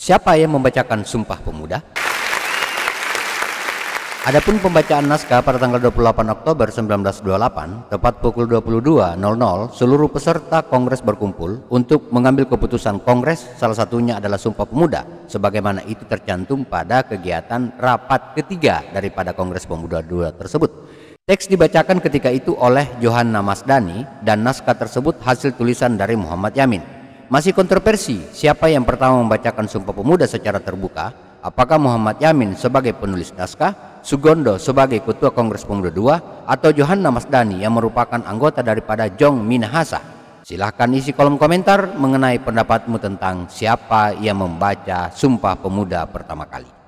Siapa yang membacakan Sumpah Pemuda? Adapun pembacaan naskah pada tanggal 28 Oktober 1928, tepat pukul 22.00, seluruh peserta Kongres berkumpul untuk mengambil keputusan Kongres, salah satunya adalah Sumpah Pemuda, sebagaimana itu tercantum pada kegiatan rapat ketiga daripada Kongres Pemuda II tersebut. Teks dibacakan ketika itu oleh Johanna Masdani dan naskah tersebut hasil tulisan dari Muhammad Yamin. Masih kontroversi siapa yang pertama membacakan Sumpah Pemuda secara terbuka, apakah Muhammad Yamin sebagai penulis naskah, Sugondo sebagai Ketua Kongres Pemuda II, atau Johanna Masdani yang merupakan anggota daripada Jong Minahasa? Silahkan isi kolom komentar mengenai pendapatmu tentang siapa yang membaca Sumpah Pemuda pertama kali.